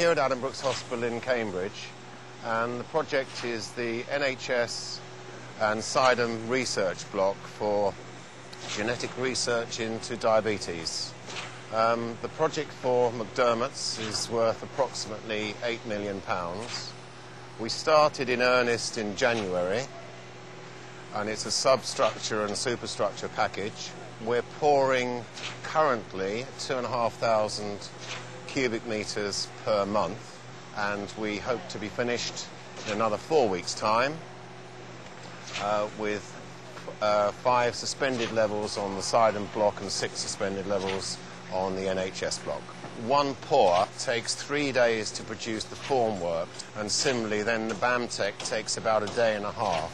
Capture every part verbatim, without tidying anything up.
here at Addenbrooke's Hospital in Cambridge, and the project is the N H S and CIDEM research block for genetic research into diabetes. Um, the project for McDermott's is worth approximately eight million pounds. We started in earnest in January, and it's a substructure and superstructure package. We're pouring currently two thousand five hundred cubic metres per month, and we hope to be finished in another four weeks' time uh, with uh, five suspended levels on the Sidon block and six suspended levels on the N H S block. One pour takes three days to produce the formwork, and similarly then the BAMTEC takes about a day and a half,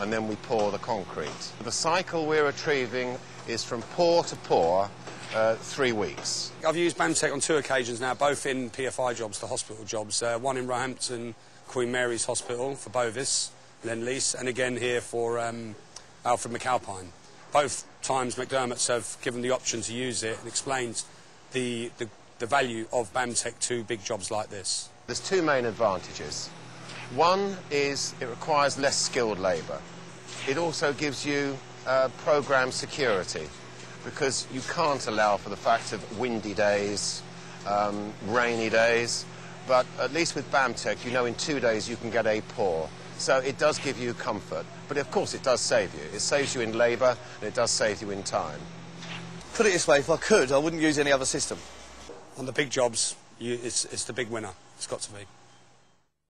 and then we pour the concrete. The cycle we're retrieving is from pour to pour, uh, three weeks. I've used BAMTEC on two occasions now, both in P F I jobs, the hospital jobs, uh, one in Roehampton Queen Mary's Hospital for Bovis, Lend Lease, and again here for um, Alfred McAlpine. Both times McDermott's have given the option to use it and explained the, the, the value of BAMTEC to big jobs like this. There's two main advantages. One is it requires less skilled labour. It also gives you uh, programme security, because you can't allow for the fact of windy days, um, rainy days, but at least with BAMTEC you know in two days you can get a pour. So it does give you comfort, but of course it does save you. It saves you in labour and it does save you in time. Put it this way, if I could, I wouldn't use any other system. On the big jobs, you, it's, it's the big winner. It's got to be.